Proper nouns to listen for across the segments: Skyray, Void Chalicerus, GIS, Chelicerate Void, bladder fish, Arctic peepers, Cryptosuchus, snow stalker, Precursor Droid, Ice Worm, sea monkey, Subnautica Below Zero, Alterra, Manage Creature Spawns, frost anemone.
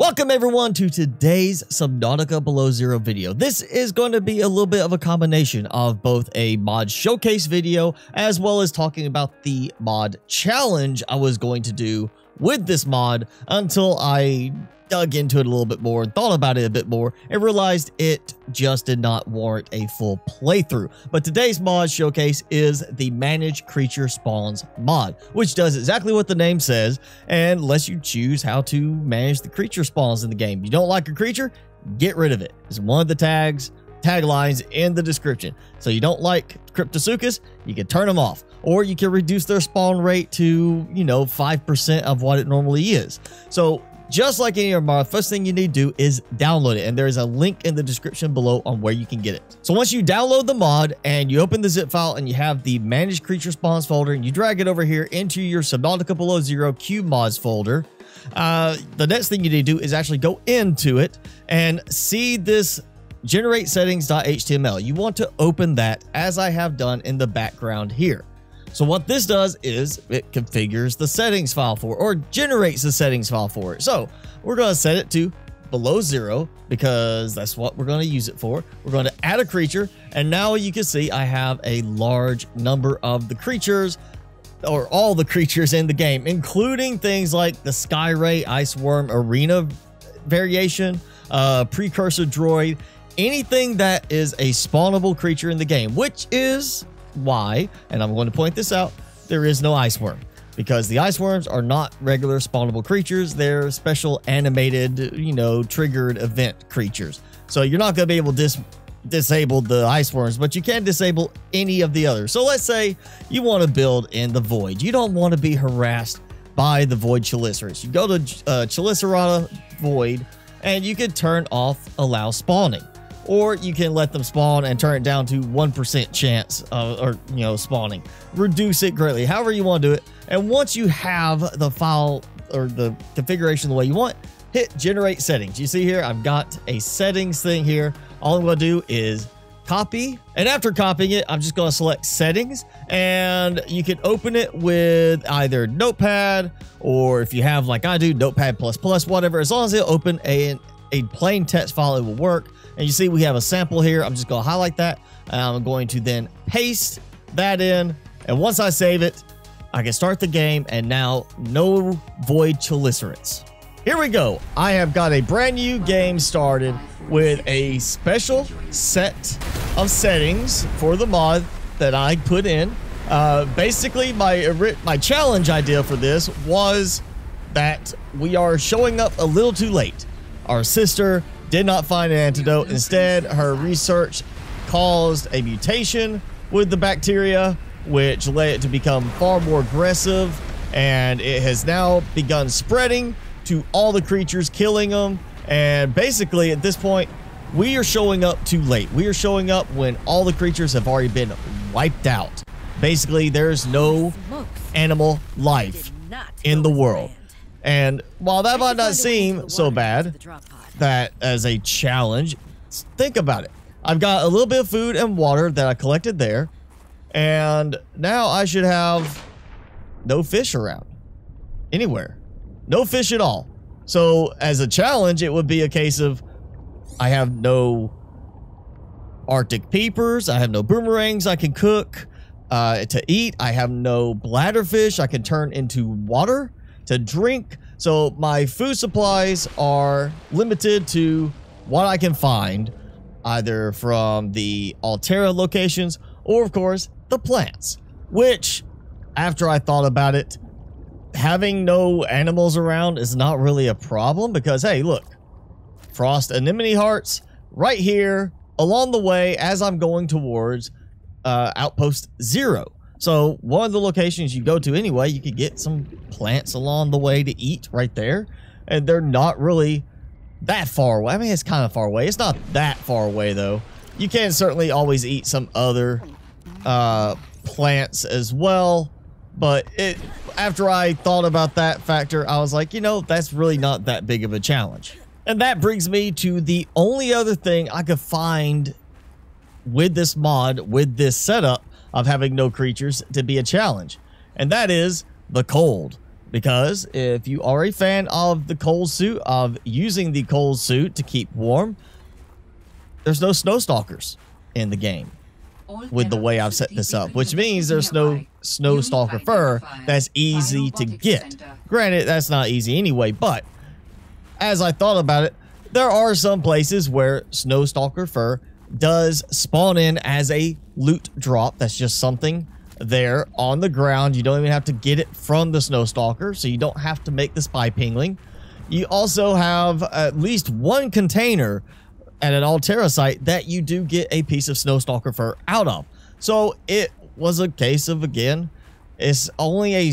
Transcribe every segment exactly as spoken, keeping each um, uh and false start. Welcome everyone to today's Subnautica Below Zero video. This is going to be a little bit of a combination of both a mod showcase video as well as talking about the mod challenge I was going to do with this mod until I dug into it a little bit more and thought about it a bit more and realized it just did not warrant a full playthrough. But today's mod showcase is the Manage Creature Spawns mod, which does exactly what the name says and lets you choose how to manage the creature spawns in the game. You don't like a creature? Get rid of it. It's one of the tags, taglines in the description. So you don't like Cryptosuchus, you can turn them off, or you can reduce their spawn rate to, you know, five percent of what it normally is. So just like any other mod, first thing you need to do is download it, and there is a link in the description below on where you can get it. So once you download the mod and you open the zip file and you have the Manage Creature Spawns folder and you drag it over here into your Subnautica Below Zero Q Mods folder, uh, the next thing you need to do is actually go into it and see this generate settings dot H T M L. You want to open that as I have done in the background here. So what this does is it configures the settings file for it, or generates the settings file for it. So we're going to set it to below zero because that's what we're going to use it for. We're going to add a creature. And now you can see I have a large number of the creatures, or all the creatures in the game, including things like the Skyray, Ice Worm, Arena variation, uh, Precursor Droid, anything that is a spawnable creature in the game, which is why, and I'm going to point this out, there is no ice worm, because the ice worms are not regular spawnable creatures. They're special animated, you know, triggered event creatures. So you're not going to be able to dis disable the ice worms, but you can disable any of the others. So let's say you want to build in the void. You don't want to be harassed by the Void Chalicerus. You go to uh, Chelicerate Void and you can turn off allow spawning, or you can let them spawn and turn it down to one percent chance of, or, you know, spawning. Reduce it greatly, however you want to do it. And once you have the file or the configuration the way you want, hit generate settings. You see here, I've got a settings thing here. All I'm going to do is copy. And after copying it, I'm just going to select settings, and you can open it with either Notepad, or if you have, like I do, Notepad plus plus, whatever, as long as it'll open a, a plain text file, it will work. And you see we have a sample here. I'm just going to highlight that. And I'm going to then paste that in. And once I save it, I can start the game. And now no Void Chelicerates. Here we go. I have got a brand new game started with a special set of settings for the mod that I put in. Uh, basically, my, my challenge idea for this was that we are showing up a little too late. Our sister did not find an antidote. Instead, her research caused a mutation with the bacteria, which led it to become far more aggressive, and it has now begun spreading to all the creatures, killing them. And basically, at this point, we are showing up too late. We are showing up when all the creatures have already been wiped out. Basically, there's no animal life in the world. And while that might not seem so bad, that as a challenge, think about it. I've got a little bit of food and water that I collected there, and now I should have no fish around anywhere, no fish at all. So as a challenge, it would be a case of I have no Arctic peepers, I have no boomerangs I can cook uh, to eat, I have no bladder fish I can turn into water to drink. So my food supplies are limited to what I can find, either from the Alterra locations or, of course, the plants, which, after I thought about it, having no animals around is not really a problem because, hey, look, frost anemone hearts right here along the way as I'm going towards uh, Outpost Zero. So one of the locations you go to anyway, you could get some plants along the way to eat right there. And they're not really that far away. I mean, it's kind of far away. It's not that far away, though. You can certainly always eat some other uh, plants as well. But it, after I thought about that factor, I was like, you know, that's really not that big of a challenge. And that brings me to the only other thing I could find with this mod, with this setup, of having no creatures to be a challenge, and that is the cold. Because if you are a fan of the cold suit, of using the cold suit to keep warm, there's no snow stalkers in the game with the way I've set this up, which means there's no snow stalker fur that's easy to get. Granted, that's not easy anyway, but as I thought about it, there are some places where snow stalker fur does spawn in as a loot drop. That's just something there on the ground. You don't even have to get it from the snow stalker, so you don't have to make the spy pingling. You also have at least one container at an Alterra site that you do get a piece of snow stalker fur out of. So it was a case of, again, it's only a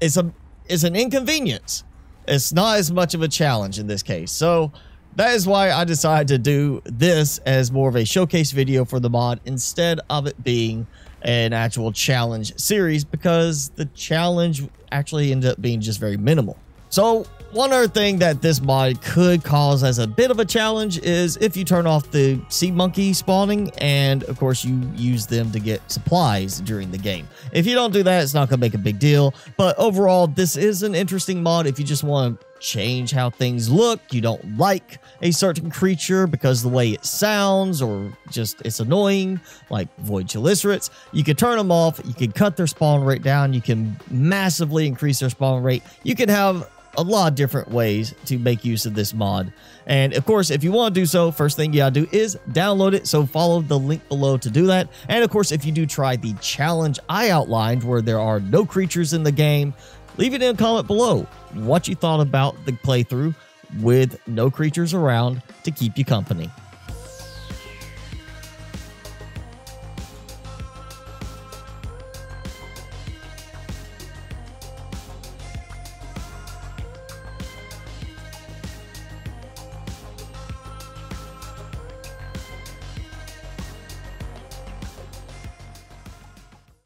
it's a it's an inconvenience. It's not as much of a challenge in this case. So that is why I decided to do this as more of a showcase video for the mod instead of it being an actual challenge series, because the challenge actually ended up being just very minimal. So one other thing that this mod could cause as a bit of a challenge is if you turn off the sea monkey spawning and of course you use them to get supplies during the game. If you don't do that, it's not going to make a big deal. But overall, this is an interesting mod if you just want to change how things look. You don't like a certain creature because the way it sounds or just it's annoying, like Void Chalicerate. You can turn them off. You can cut their spawn rate down. You can massively increase their spawn rate. You can have a lot of different ways to make use of this mod. And of course, if you want to do so, first thing you gotta do is download it, so follow the link below to do that. And of course, if you do try the challenge I outlined where there are no creatures in the game, leave it in a comment below what you thought about the playthrough with no creatures around to keep you company.